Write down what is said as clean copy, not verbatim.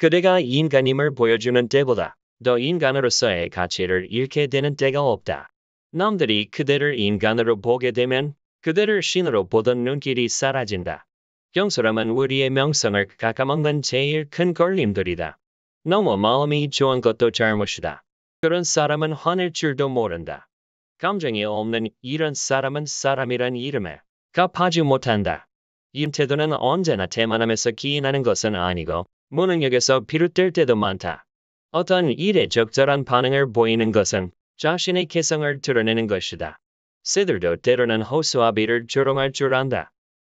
그대가 인간임을 보여주는 때보다 더 인간으로서의 가치를 잃게 되는 때가 없다. 남들이 그대를 인간으로 보게 되면 그대를 신으로 보던 눈길이 사라진다. 경솔함은 우리의 명성을 깎아먹는 제일 큰 걸림돌이다. 너무 마음이 좋은 것도 잘못이다. 그런 사람은 화낼 줄도 모른다. 감정이 없는 이런 사람은 사람이란 이름에 갚아지 못한다. 임태도는 언제나 태만함에서 기인하는 것은 아니고 무능력에서 비롯될 때도 많다. 어떤 일에 적절한 반응을 보이는 것은 자신의 개성을 드러내는 것이다. 새들도 때로는 허수아비를 조롱할 줄 안다.